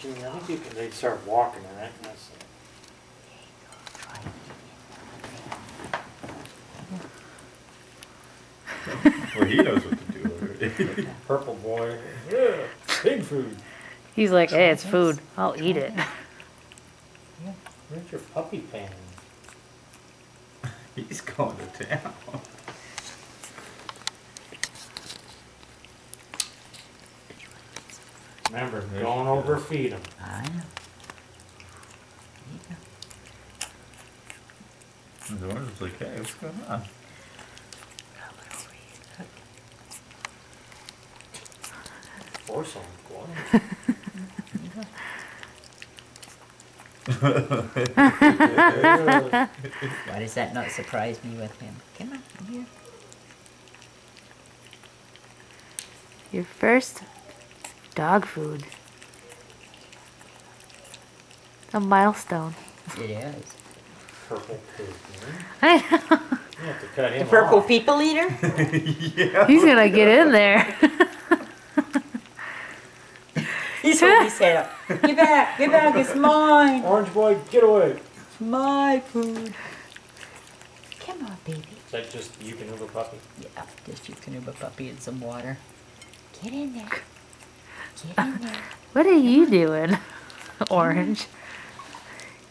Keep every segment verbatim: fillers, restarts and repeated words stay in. I think you can they start walking in it. That's it. Well, he knows what to do already. Purple boy. Yeah, big food. He's like, hey, it's food. I'll eat it. Yeah. Where's your puppy pan? He's going to town. Remember, don't overfeed him. I know. And the one's like, hey, what's going on? Or some guano. Why does that not surprise me with him? Come on, come here. Your first dog food. A milestone. It is. Purple pig, man. I know. You have to cut him off. The purple people eater? Yeah. He's gonna get in there. He's what he said. Get back, get back, it's mine. Orange boy, get away. It's my food. Come on, baby. Is that just Eukanuba puppy? Yeah, just Eukanuba puppy and some water. Get in there. Get in there. What are you doing, Orange?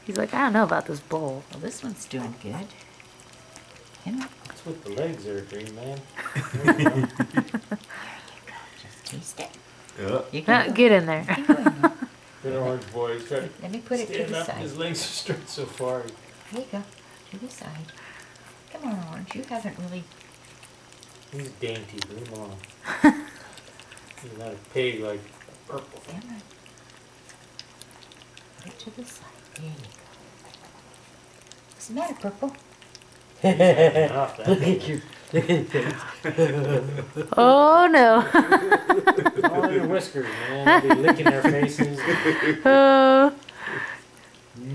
He's like, I don't know about this bowl. Well, this one's doing good. Come on. That's what the legs are, green man. There you go. Just taste it. Yeah. You can no, get in there. Good orange boy. Trying Let me put it to the up. side. His legs are straight so far. There you go. To the side. Come on, Orange. You haven't really... He's dainty. Leave him alone. He's not a pig like a purple. Come on. Put it to the side. There you go. What's the matter, Purple? Look at you. Oh no. All your whiskers, man. They'll be licking their faces. Oh.